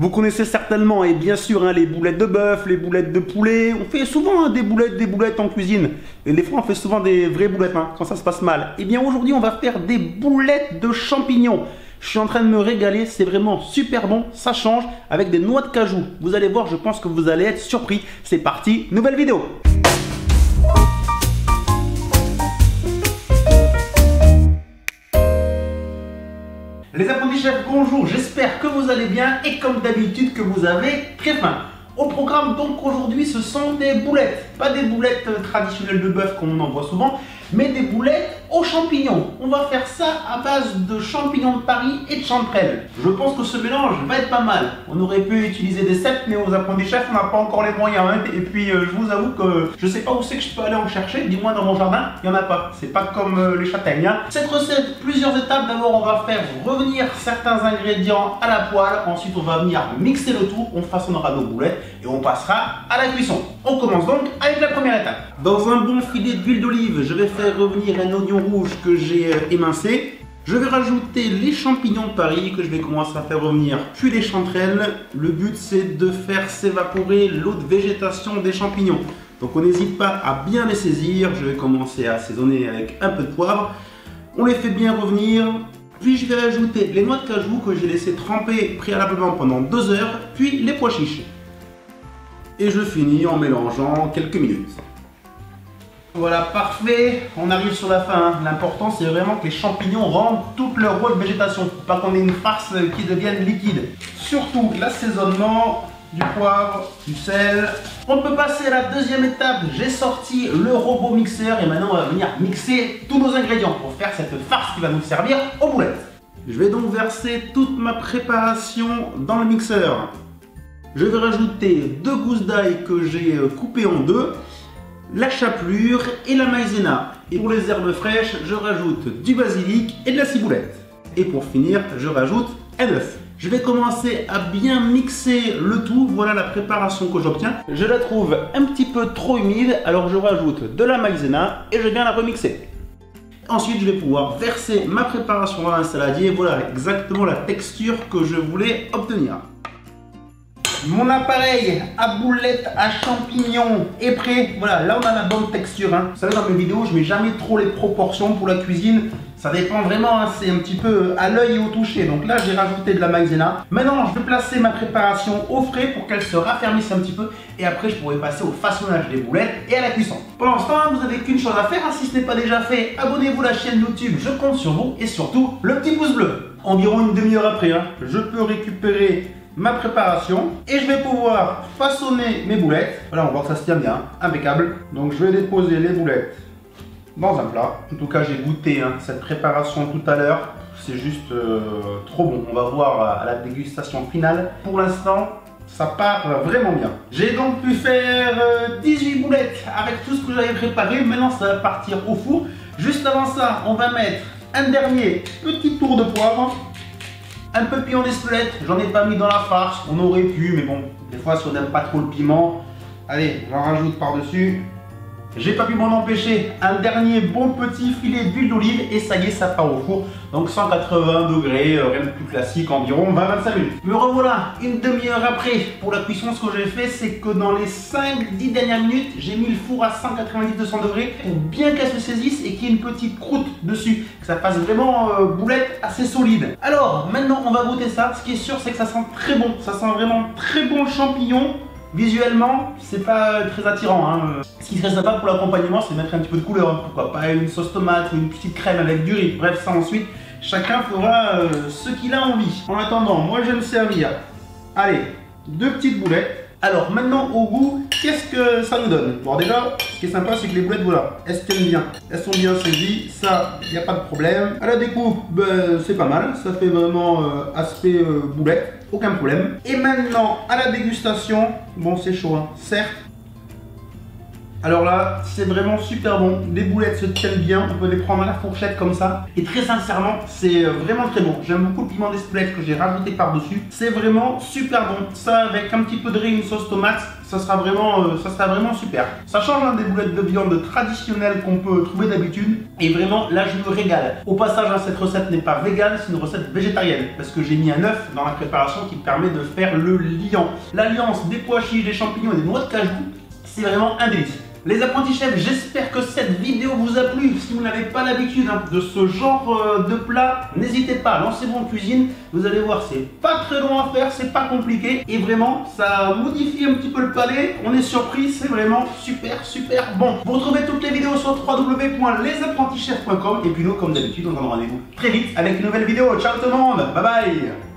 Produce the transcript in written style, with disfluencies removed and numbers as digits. Vous connaissez certainement, et bien sûr, hein, les boulettes de bœuf, les boulettes de poulet. On fait souvent hein, des boulettes en cuisine. Et les Francs, on fait souvent des vraies boulettes hein, quand ça se passe mal. Et bien aujourd'hui, on va faire des boulettes de champignons. Je suis en train de me régaler, c'est vraiment super bon, ça change, avec des noix de cajou. Vous allez voir, je pense que vous allez être surpris. C'est parti, nouvelle vidéo. Les apprentis chefs, bonjour, j'espère que vous allez bien et comme d'habitude que vous avez très faim. Au programme donc aujourd'hui, ce sont des boulettes, pas des boulettes traditionnelles de bœuf comme on en voit souvent, mais des boulettes aux champignons. On va faire ça à base de champignons de Paris et de chanterelles. Je pense que ce mélange va être pas mal. On aurait pu utiliser des cèpes, mais aux apprentis chefs, on n'a pas encore les moyens. Hein. Et puis je vous avoue que je sais pas où c'est que je peux aller en chercher, du moins dans mon jardin, il n'y en a pas. C'est pas comme les châtaignes. Hein. Cette recette, plusieurs étapes. D'abord, on va faire revenir certains ingrédients à la poêle. Ensuite, on va venir mixer le tout. On façonnera nos boulettes et on passera à la cuisson. On commence donc avec la première étape. Dans un bon filet d'huile d'olive, je vais faire revenir un oignon rouge que j'ai émincé. Je vais rajouter les champignons de Paris que je vais commencer à faire revenir, puis les chanterelles. Le but, c'est de faire s'évaporer l'eau de végétation des champignons. Donc on n'hésite pas à bien les saisir. Je vais commencer à assaisonner avec un peu de poivre. On les fait bien revenir. Puis je vais ajouter les noix de cajou que j'ai laissé tremper préalablement pendant 2 heures, puis les pois chiches. Et je finis en mélangeant quelques minutes. Voilà, parfait, on arrive sur la fin. L'important, c'est vraiment que les champignons rendent toute leur eau de végétation, pour pas qu'on ait une farce qui devienne liquide. Surtout l'assaisonnement, du poivre, du sel. On peut passer à la deuxième étape. J'ai sorti le robot mixeur et maintenant on va venir mixer tous nos ingrédients pour faire cette farce qui va nous servir aux boulettes. Je vais donc verser toute ma préparation dans le mixeur. Je vais rajouter 2 gousses d'ail que j'ai coupées en 2. La chapelure et la maïzena. Et pour les herbes fraîches, je rajoute du basilic et de la ciboulette. Et pour finir, je rajoute un œuf. Je vais commencer à bien mixer le tout. Voilà la préparation que j'obtiens. Je la trouve un petit peu trop humide, alors je rajoute de la maïzena et je viens la remixer. Ensuite, je vais pouvoir verser ma préparation dans un saladier. Voilà exactement la texture que je voulais obtenir. Mon appareil à boulettes à champignons est prêt. Voilà, là on a la bonne texture. Hein. Vous savez, dans mes vidéos, je mets jamais trop les proportions pour la cuisine. Ça dépend vraiment, hein, c'est un petit peu à l'œil et au toucher. Donc là, j'ai rajouté de la maïzena. Maintenant, je vais placer ma préparation au frais pour qu'elle se raffermisse un petit peu. Et après, je pourrai passer au façonnage des boulettes et à la cuisson. Pendant ce temps, vous n'avez qu'une chose à faire. Hein, si ce n'est pas déjà fait, abonnez-vous à la chaîne YouTube. Je compte sur vous. Et surtout, le petit pouce bleu. Environ une demi-heure après, hein, je peux récupérer ma préparation et je vais pouvoir façonner mes boulettes. Voilà, on voit que ça se tient bien, impeccable. Donc je vais déposer les boulettes dans un plat. En tout cas, j'ai goûté hein, cette préparation tout à l'heure. C'est juste trop bon. On va voir à la dégustation finale. Pour l'instant, ça part vraiment bien. J'ai donc pu faire 18 boulettes avec tout ce que j'avais préparé. Maintenant, ça va partir au four. Juste avant ça, on va mettre un dernier petit tour de poivre. Un peu de piment d'Espelette, j'en ai pas mis dans la farce, on aurait pu, mais bon, des fois si on n'aime pas trop le piment, allez, on en rajoute par-dessus. J'ai pas pu m'en empêcher, un dernier bon petit filet d'huile d'olive et ça y est, ça part au four. Donc 180 degrés, rien de plus classique, environ 20-25 minutes. Me revoilà, une demi-heure après, pour la cuisson, ce que j'ai fait, c'est que dans les 5-10 dernières minutes, j'ai mis le four à 190-200 degrés pour bien qu'elle se saisisse et qu'il y ait une petite croûte dessus, que ça fasse vraiment boulette assez solide. Alors, maintenant, on va goûter ça. Ce qui est sûr, c'est que ça sent très bon. Ça sent vraiment très bon le champignon. Visuellement, c'est pas très attirant. Hein. Ce qui serait sympa pour l'accompagnement, c'est mettre un petit peu de couleur. Hein. Pourquoi pas une sauce tomate ou une petite crème avec du riz. Bref, ça ensuite, chacun fera ce qu'il a envie. En attendant, moi je vais me servir. Allez, 2 petites boulettes. Alors maintenant, au goût, qu'est-ce que ça nous donne? Bon, déjà, ce qui est sympa, c'est que les boulettes, voilà, elles se tiennent bien. Elles sont bien saisies, ça, il n'y a pas de problème. À la découpe, ben, c'est pas mal. Ça fait vraiment aspect boulette. Aucun problème. Et maintenant, à la dégustation, bon c'est chaud, hein, certes, Alors là, c'est vraiment super bon. Les boulettes se tiennent bien. On peut les prendre à la fourchette comme ça. Et très sincèrement, c'est vraiment très bon. J'aime beaucoup le piment d'Espelette que j'ai rajouté par-dessus. C'est vraiment super bon. Ça, avec un petit peu de riz, une sauce tomate, ça sera vraiment super. Ça change des boulettes de viande traditionnelles qu'on peut trouver d'habitude. Et vraiment, là, je me régale. Au passage, hein, cette recette n'est pas végane, c'est une recette végétarienne. Parce que j'ai mis un œuf dans la préparation qui permet de faire le liant. L'alliance des pois chiches, des champignons et des noix de cajou, c'est vraiment un délice. Les apprentis chefs, j'espère que cette vidéo vous a plu. Si vous n'avez pas l'habitude de ce genre de plat, n'hésitez pas, lancez-vous en cuisine. Vous allez voir, c'est pas très long à faire, c'est pas compliqué. Et vraiment, ça modifie un petit peu le palais. On est surpris, c'est vraiment super, super bon. Vous retrouvez toutes les vidéos sur www.lesapprentischefs.com. Et puis nous, comme d'habitude, on se donne rendez-vous très vite avec une nouvelle vidéo. Ciao tout le monde, bye bye.